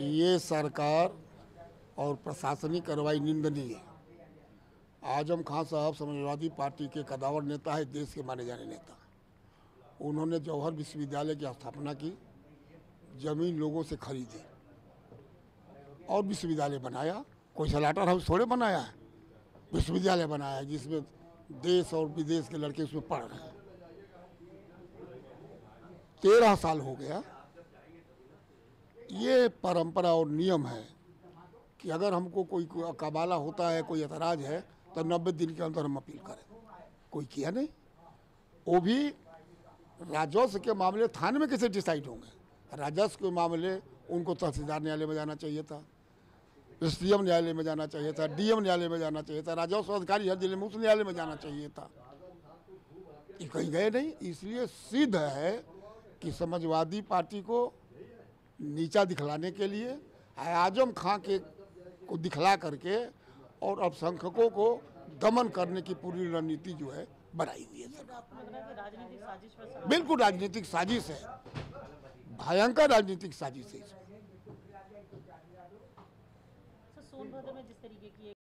ये सरकार और प्रशासनिक कार्रवाई निंदनीय है। आजम खान साहब समाजवादी पार्टी के कद्दावर नेता है, देश के माने जाने नेता। उन्होंने जौहर विश्वविद्यालय की स्थापना की, जमीन लोगों से खरीदी और विश्वविद्यालय बनाया। कोई सलाटर हाउस थोड़े बनाया है, विश्वविद्यालय बनाया है जिसमें देश और विदेश के लड़के उसमें पढ़ रहे हैं। 13 साल हो गया। ये परंपरा और नियम है कि अगर हमको कोई कबाला होता है, कोई एतराज़ है तो 90 दिन के अंदर हम अपील करें। कोई किया नहीं। वो भी राजस्व के मामले थाने में कैसे डिसाइड होंगे? राजस्व के मामले उनको तहसीलदार न्यायालय में जाना चाहिए था, एसडीएम न्यायालय में जाना चाहिए था, डीएम न्यायालय में जाना चाहिए था, राजस्व अधिकारी हर जिले में उस न्यायालय में जाना चाहिए था। ये कहीं गए नहीं। इसलिए सिद्ध है कि समाजवादी पार्टी को नीचा दिखलाने के लिए आजम खां के को दिखला करके और अल्पसंख्यकों को दमन करने की पूरी रणनीति जो है बनाई हुई है। सर बिल्कुल राजनीतिक साजिश है, भयंकर राजनीतिक साजिश है इसमें। सोनभद्र में जिस तरीके की